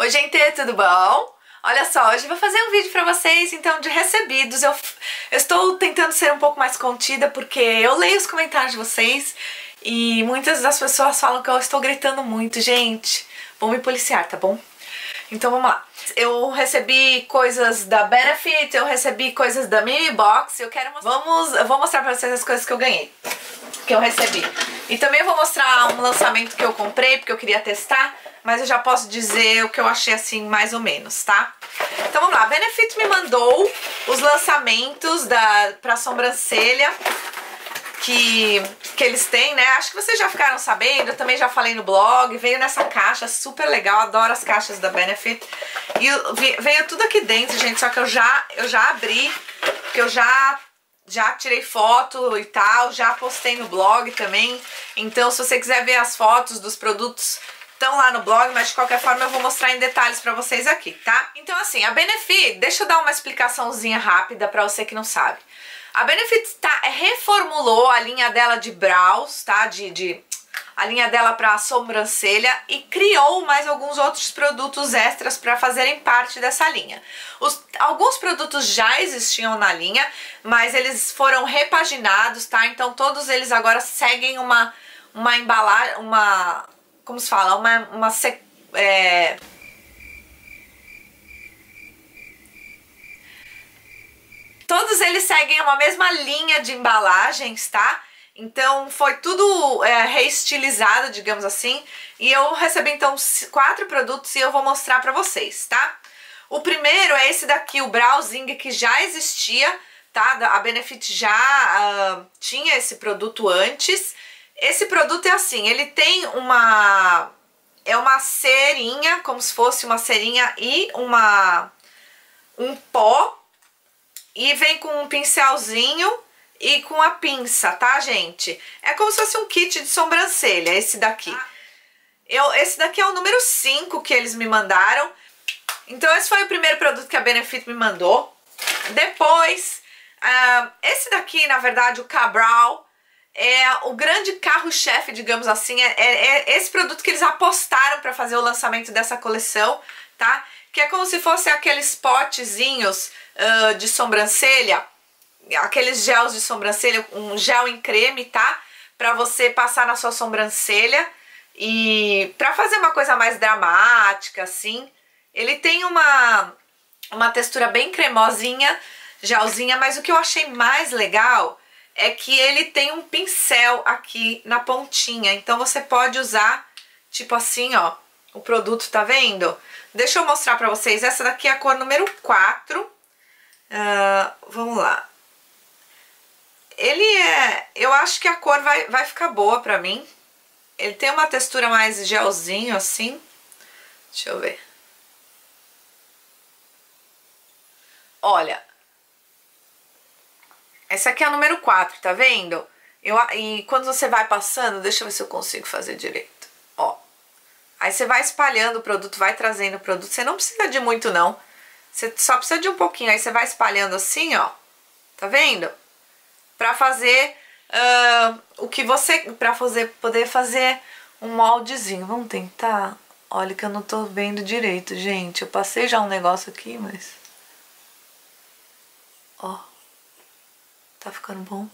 Oi gente, tudo bom? Olha só, hoje eu vou fazer um vídeo pra vocês, então, de recebidos. Eu estou tentando ser um pouco mais contida, porque eu leio os comentários de vocês e muitas das pessoas falam que eu estou gritando muito. Gente, vou me policiar, tá bom? Então vamos lá. Eu recebi coisas da Benefit, eu recebi coisas da Memebox, eu vou mostrar pra vocês as coisas que eu ganhei, que eu recebi. E também eu vou mostrar um lançamento que eu comprei, porque eu queria testar, mas eu já posso dizer o que eu achei assim, mais ou menos, tá? Então vamos lá, a Benefit me mandou os lançamentos pra sobrancelha que eles têm, né? Acho que vocês já ficaram sabendo, eu também já falei no blog, veio nessa caixa super legal, adoro as caixas da Benefit. E veio tudo aqui dentro, gente, só que eu já abri, porque eu já tirei foto e tal, já postei no blog também. Então se você quiser ver as fotos dos produtos, estão lá no blog, mas de qualquer forma eu vou mostrar em detalhes pra vocês aqui, tá? Então assim, a Benefit, deixa eu dar uma explicaçãozinha rápida pra você que não sabe. A Benefit reformulou a linha dela de brows, tá? A linha dela pra sobrancelha e criou mais alguns outros produtos extras pra fazerem parte dessa linha. Alguns produtos já existiam na linha, mas eles foram repaginados, tá? Então todos eles agora seguem uma embalagem, como se fala, todos eles seguem uma mesma linha de embalagens, tá? Então foi tudo reestilizado, digamos assim. E eu recebi então 4 produtos e eu vou mostrar pra vocês, tá? O primeiro é esse daqui, o Brow Zing, que já existia, tá? A Benefit já tinha esse produto antes. Esse produto é assim, ele tem uma cerinha, como se fosse uma cerinha e um pó. E vem com um pincelzinho e com a pinça, tá, gente? É como se fosse um kit de sobrancelha, esse daqui. Esse daqui é o número 5 que eles me mandaram. Então esse foi o primeiro produto que a Benefit me mandou. Depois, esse daqui, na verdade, o Ka-Brow, é o grande carro-chefe, digamos assim, é esse produto que eles apostaram para fazer o lançamento dessa coleção, tá? Que é como se fosse aqueles potezinhos de sobrancelha, aqueles gels de sobrancelha, um gel em creme, tá? Pra você passar na sua sobrancelha e pra fazer uma coisa mais dramática, assim. Ele tem uma textura bem cremosinha, gelzinha, mas o que eu achei mais legal é que ele tem um pincel aqui na pontinha, então você pode usar, tipo assim, ó, o produto, tá vendo? Deixa eu mostrar pra vocês, essa daqui é a cor número 4, vamos lá. Eu acho que a cor vai ficar boa pra mim, ele tem uma textura mais gelzinho, assim, deixa eu ver. Olha, essa aqui é a número 4, tá vendo? E quando você vai passando, deixa eu ver se eu consigo fazer direito. Ó. Aí você vai espalhando o produto, vai trazendo o produto. Você não precisa de muito, não. Você só precisa de um pouquinho. Aí você vai espalhando assim, ó. Tá vendo? Pra fazer poder fazer um moldezinho. Vamos tentar? Olha que eu não tô vendo direito, gente. Eu passei já um negócio aqui, mas... Ó. Tá ficando bom?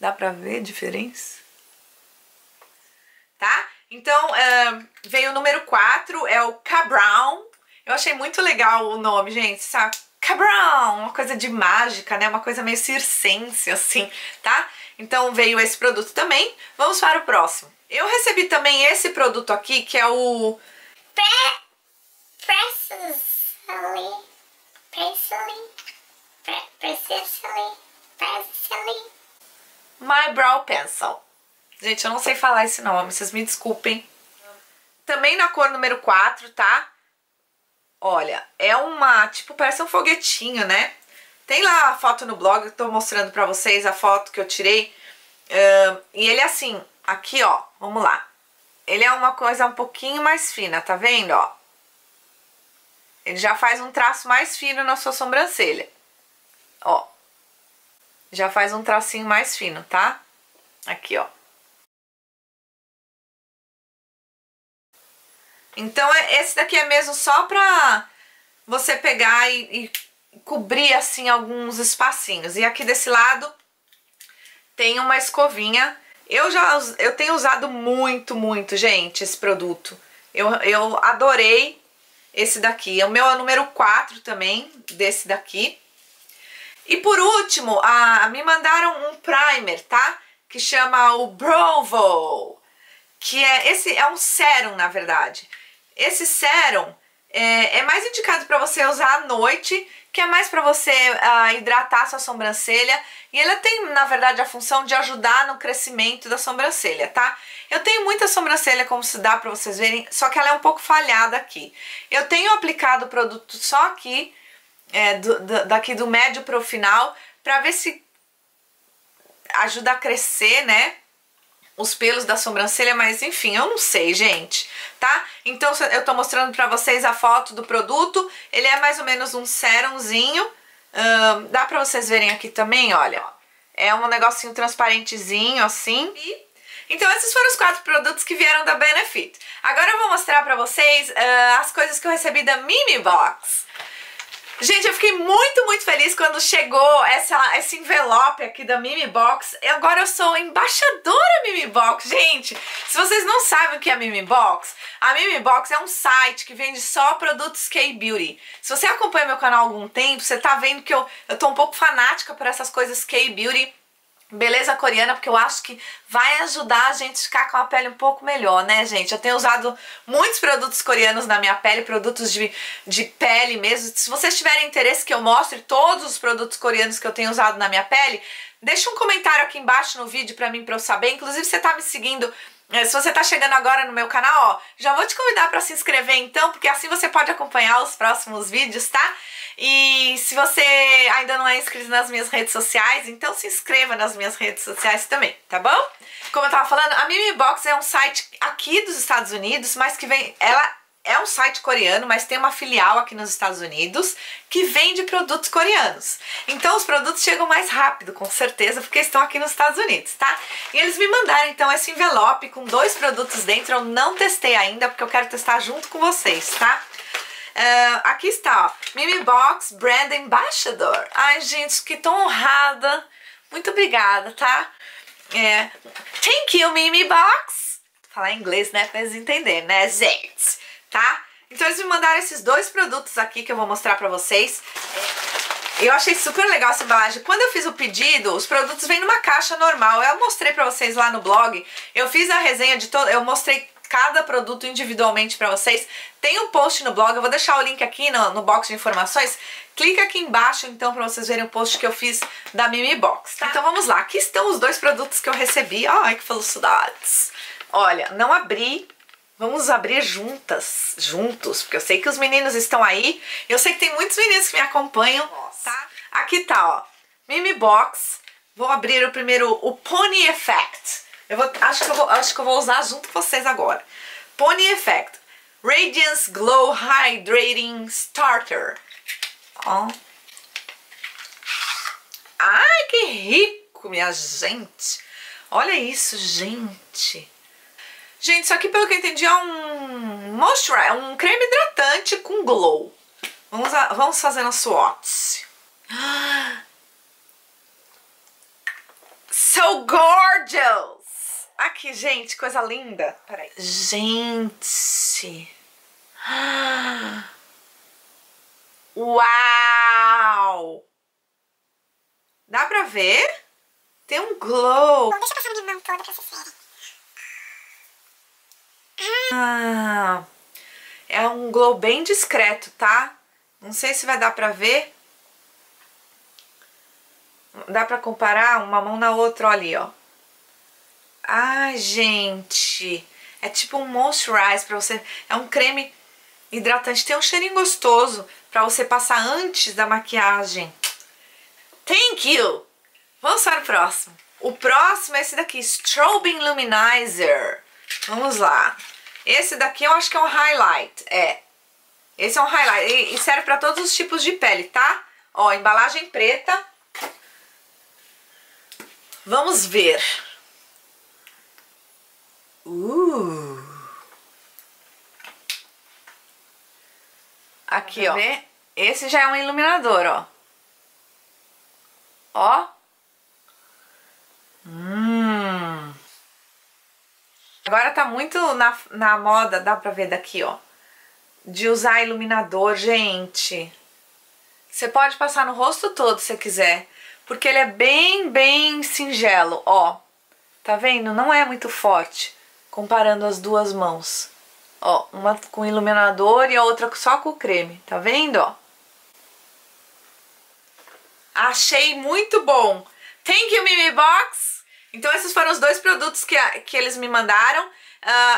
Dá pra ver a diferença? Tá? Então, veio o número 4, é o Ka-Brow. Eu achei muito legal o nome, gente, sabe? Ka-Brow, uma coisa de mágica, né? Uma coisa meio circense, assim, tá? Então, veio esse produto também. Vamos para o próximo. Eu recebi também esse produto aqui, que é o... My Brow Pencil. Gente, eu não sei falar esse nome, vocês me desculpem. Também na cor número 4, tá? Olha, é tipo, parece um foguetinho, né? Tem lá a foto no blog, eu tô mostrando pra vocês a foto que eu tirei. E ele é assim, aqui, ó, vamos lá. Ele é uma coisa um pouquinho mais fina, tá vendo, ó? Ele já faz um traço mais fino na sua sobrancelha. Ó. Já faz um tracinho mais fino, tá? Aqui, ó. Então esse daqui é mesmo só pra você pegar e cobrir assim alguns espacinhos. E aqui desse lado tem uma escovinha. Eu tenho usado muito, gente, esse produto. Eu adorei esse daqui. O meu é o número 4 também, desse daqui. E por último, me mandaram um primer, tá? Que chama o Brow, que é um sérum, na verdade. Esse sérum é mais indicado para você usar à noite, que é mais para você hidratar sua sobrancelha. E ela tem, na verdade, a função de ajudar no crescimento da sobrancelha, tá? Eu tenho muita sobrancelha, como se dá para vocês verem, só que ela é um pouco falhada aqui. Eu tenho aplicado o produto só aqui, daqui do médio para o final, para ver se ajuda a crescer, né, os pelos da sobrancelha, mas enfim, eu não sei, gente, tá? Então eu tô mostrando pra vocês a foto do produto. Ele é mais ou menos um sérumzinho, dá pra vocês verem aqui também, olha, ó. É um negocinho transparentezinho, assim. Então esses foram os 4 produtos que vieram da Benefit. Agora eu vou mostrar pra vocês as coisas que eu recebi da Memebox. Gente, eu fiquei muito feliz quando chegou esse envelope aqui da Memebox. Agora eu sou embaixadora Memebox, gente. Se vocês não sabem o que é a Memebox é um site que vende só produtos K-Beauty. Se você acompanha meu canal há algum tempo, você tá vendo que eu tô um pouco fanática por essas coisas K-Beauty, beleza coreana, porque eu acho que vai ajudar a gente a ficar com a pele um pouco melhor, né, gente? Eu tenho usado muitos produtos coreanos na minha pele, produtos de pele mesmo. Se vocês tiverem interesse que eu mostre todos os produtos coreanos que eu tenho usado na minha pele, deixa um comentário aqui embaixo no vídeo pra mim, pra eu saber. Inclusive, você tá me seguindo, se você tá chegando agora no meu canal, ó, já vou te convidar pra se inscrever então, porque assim você pode acompanhar os próximos vídeos, tá? E se você ainda não é inscrito nas minhas redes sociais, então se inscreva nas minhas redes sociais também, tá bom? Como eu tava falando, a Memebox é um site aqui dos Estados Unidos, mas que vem... Ela é um site coreano, mas tem uma filial aqui nos Estados Unidos que vende produtos coreanos. Então os produtos chegam mais rápido, com certeza, porque estão aqui nos Estados Unidos, tá? E eles me mandaram então esse envelope com 2 produtos dentro. Eu não testei ainda, porque eu quero testar junto com vocês, tá? Aqui está, ó, Memebox Brand Ambassador. Ai, gente, que tô honrada. Muito obrigada, tá? Thank you, Memebox. Vou falar em inglês, né, pra eles entenderem, né, gente? Tá? Então eles me mandaram esses 2 produtos aqui que eu vou mostrar pra vocês. Eu achei super legal essa embalagem. Quando eu fiz o pedido, os produtos vêm numa caixa normal. Eu mostrei pra vocês lá no blog. Eu fiz a resenha de todo... Eu mostrei cada produto individualmente pra vocês. Tem um post no blog, eu vou deixar o link aqui no box de informações. Clica aqui embaixo então pra vocês verem o post que eu fiz da Memebox, tá? Então vamos lá, aqui estão os 2 produtos que eu recebi. Ai, que felicidades. Olha, não abri. Vamos abrir juntos, porque eu sei que os meninos estão aí. Eu sei que tem muitos meninos que me acompanham. Nossa. Tá? Aqui tá, ó, Memebox. Vou abrir o primeiro, o Pony Effect. Acho que eu vou usar junto com vocês agora. Pony Effect Radiance Glow Hydrating Starter. Ó. Ai, que rico, minha gente. Olha isso, gente. Gente, isso aqui, pelo que eu entendi, é um moisturizer, um creme hidratante com glow. Vamos fazer na swatch. So gorgeous! Aqui, gente, coisa linda. Peraí. Gente. Uau! Dá pra ver? Tem um glow. Deixa eu passar de mão toda pra vocês verem. É um glow bem discreto, tá? Não sei se vai dar pra ver. Dá pra comparar uma mão na outra, olha ali, ó. Ai, gente, é tipo um moisturizer pra você, é um creme hidratante, tem um cheirinho gostoso pra você passar antes da maquiagem. Thank you! Vamos para o próximo. O próximo é esse daqui, Strobing Luminizer. Vamos lá. Esse daqui eu acho que é um highlight, Esse é um highlight e serve pra todos os tipos de pele, tá? Ó, embalagem preta. Vamos ver. Aqui, ó. Ver? Esse já é um iluminador, ó. Ó. Agora tá muito na moda, dá pra ver daqui, ó, de usar iluminador, gente. Você pode passar no rosto todo se quiser, porque ele é bem, bem singelo, ó. Tá vendo? Não é muito forte, comparando as duas mãos. Ó, uma com iluminador e a outra só com creme, tá vendo, ó? Achei muito bom! Thank you, Memebox! Então esses foram os dois produtos que eles me mandaram.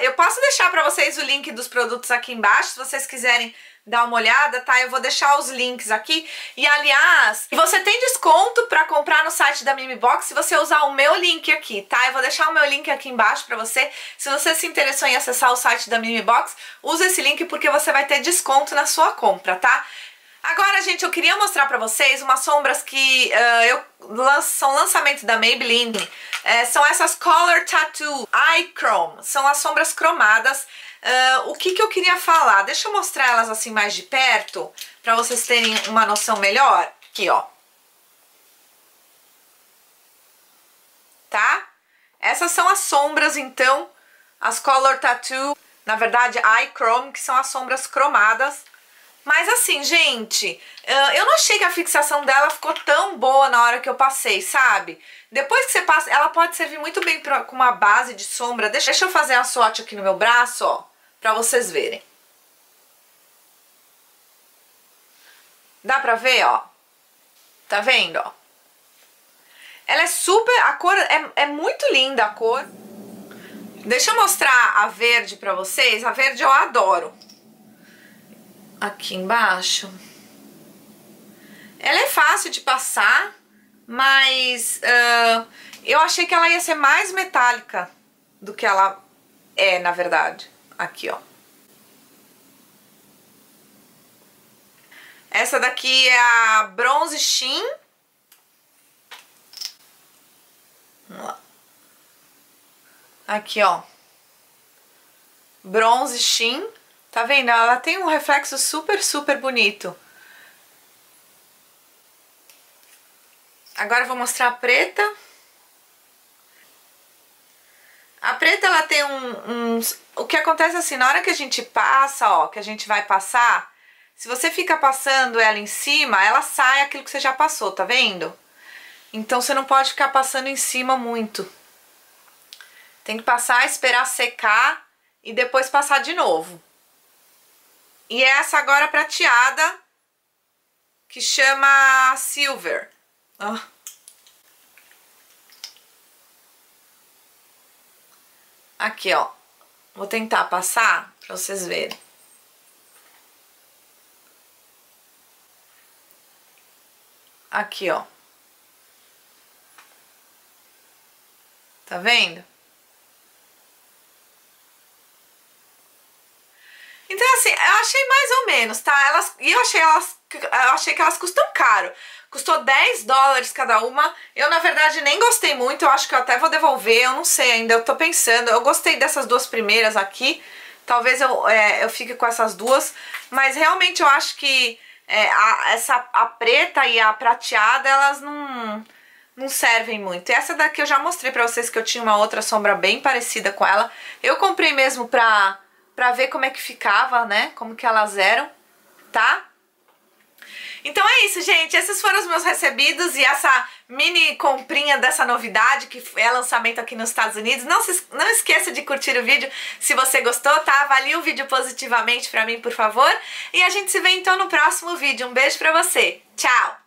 Eu posso deixar pra vocês o link dos produtos aqui embaixo, se vocês quiserem dar uma olhada, tá? Eu vou deixar os links aqui. E aliás, você tem desconto pra comprar no site da Memebox se você usar o meu link aqui, tá? Eu vou deixar o meu link aqui embaixo pra você. Se você se interessou em acessar o site da Memebox, usa esse link porque você vai ter desconto na sua compra, tá? Agora, gente, eu queria mostrar pra vocês umas sombras que são lançamento da Maybelline. São essas Color Tattoo Eye Chrome. São as sombras cromadas. O que eu queria falar? Deixa eu mostrar elas assim mais de perto, pra vocês terem uma noção melhor. Aqui, ó. Tá? Essas são as sombras, então. As Color Tattoo, na verdade, Eye Chrome, que são as sombras cromadas. Mas assim, gente, eu não achei que a fixação dela ficou tão boa na hora que eu passei, sabe? Depois que você passa, ela pode servir muito bem com uma base de sombra. Deixa eu fazer a swatch aqui no meu braço, ó, pra vocês verem. Dá pra ver, ó? Tá vendo, ó? Ela é super... A cor é muito linda, a cor. Deixa eu mostrar a verde pra vocês. A verde eu adoro. Aqui embaixo. Ela é fácil de passar, mas eu achei que ela ia ser mais metálica do que ela é, na verdade. Aqui, ó. Essa daqui é a Bronze Sheen. Vamos lá. Aqui, ó. Bronze Sheen. Tá vendo? Ela tem um reflexo super, super bonito. Agora eu vou mostrar a preta. A preta, ela tem O que acontece assim, na hora que a gente passa, ó, que a gente vai passar, se você fica passando ela em cima, ela sai aquilo que você já passou, tá vendo? Então você não pode ficar passando em cima muito. Tem que passar, esperar secar e depois passar de novo. E essa agora prateada, que chama Silver. Oh. Aqui, ó. Vou tentar passar pra vocês verem. Aqui, ó. Tá vendo? Então, assim, eu achei mais ou menos, tá? Eu achei que elas custam caro. Custou 10 dólares cada uma. Eu, na verdade, nem gostei muito. Eu acho que eu até vou devolver. Eu não sei ainda. Eu tô pensando. Eu gostei dessas duas primeiras aqui. Talvez eu fique com essas duas. Mas, realmente, eu acho que a preta e a prateada, elas não servem muito. E essa daqui eu já mostrei pra vocês que eu tinha uma outra sombra bem parecida com ela. Eu comprei mesmo pra ver como é que ficava, né? Como que elas eram, tá? Então é isso, gente. Esses foram os meus recebidos e essa mini comprinha dessa novidade que é lançamento aqui nos Estados Unidos. Não esqueça de curtir o vídeo se você gostou, tá? Avalie o vídeo positivamente pra mim, por favor. E a gente se vê então no próximo vídeo. Um beijo pra você. Tchau!